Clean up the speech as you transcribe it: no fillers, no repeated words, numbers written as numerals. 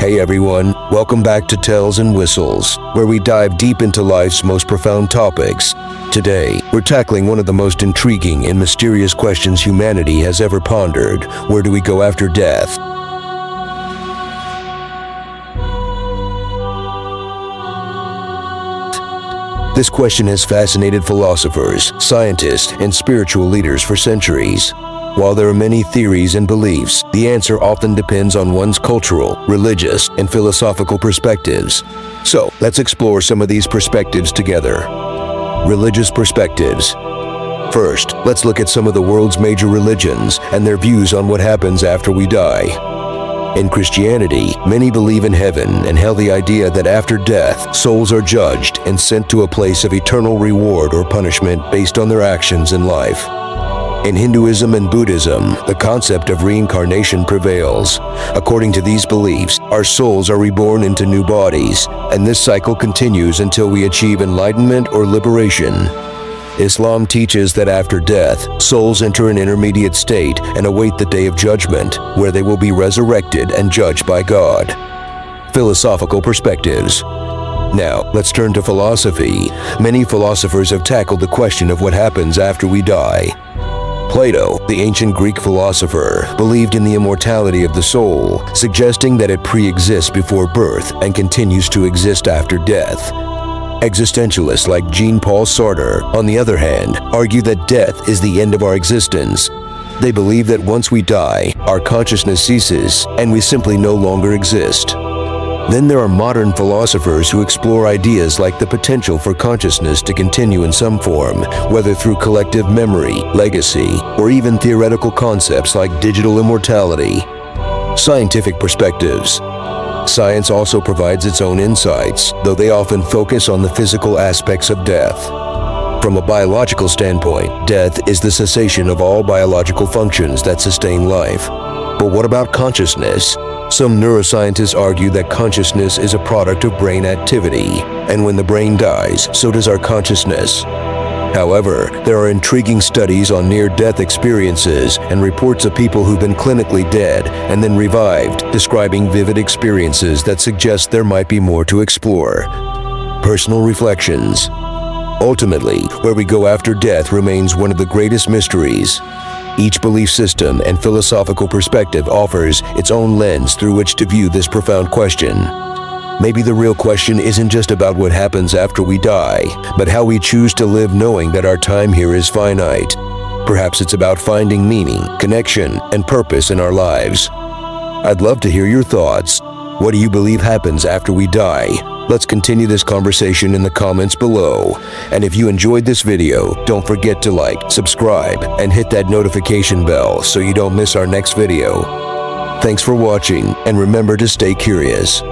Hey everyone, welcome back to Tales and Whistles, where we dive deep into life's most profound topics. Today, we're tackling one of the most intriguing and mysterious questions humanity has ever pondered. Where do we go after death? This question has fascinated philosophers, scientists, and spiritual leaders for centuries. While there are many theories and beliefs, the answer often depends on one's cultural, religious, and philosophical perspectives. So, let's explore some of these perspectives together. Religious perspectives. First, let's look at some of the world's major religions and their views on what happens after we die. In Christianity, many believe in heaven and held the idea that after death, souls are judged and sent to a place of eternal reward or punishment based on their actions in life. In Hinduism and Buddhism, the concept of reincarnation prevails. According to these beliefs, our souls are reborn into new bodies, and this cycle continues until we achieve enlightenment or liberation. Islam teaches that after death, souls enter an intermediate state and await the Day of Judgment, where they will be resurrected and judged by God. Philosophical perspectives. Now, let's turn to philosophy. Many philosophers have tackled the question of what happens after we die. Plato, the ancient Greek philosopher, believed in the immortality of the soul, suggesting that it pre-exists before birth and continues to exist after death. Existentialists like Jean-Paul Sartre, on the other hand, argue that death is the end of our existence. They believe that once we die, our consciousness ceases and we simply no longer exist. Then there are modern philosophers who explore ideas like the potential for consciousness to continue in some form, whether through collective memory, legacy, or even theoretical concepts like digital immortality. Scientific perspectives. Science also provides its own insights, though they often focus on the physical aspects of death. From a biological standpoint, death is the cessation of all biological functions that sustain life. But what about consciousness? Some neuroscientists argue that consciousness is a product of brain activity, and when the brain dies, so does our consciousness. However, there are intriguing studies on near-death experiences and reports of people who've been clinically dead and then revived, describing vivid experiences that suggest there might be more to explore. Personal reflections. Ultimately, where we go after death remains one of the greatest mysteries. Each belief system and philosophical perspective offers its own lens through which to view this profound question. Maybe the real question isn't just about what happens after we die, but how we choose to live knowing that our time here is finite. Perhaps it's about finding meaning, connection, and purpose in our lives. I'd love to hear your thoughts. What do you believe happens after we die? Let's continue this conversation in the comments below. And if you enjoyed this video, don't forget to like, subscribe, and hit that notification bell so you don't miss our next video. Thanks for watching, and remember to stay curious.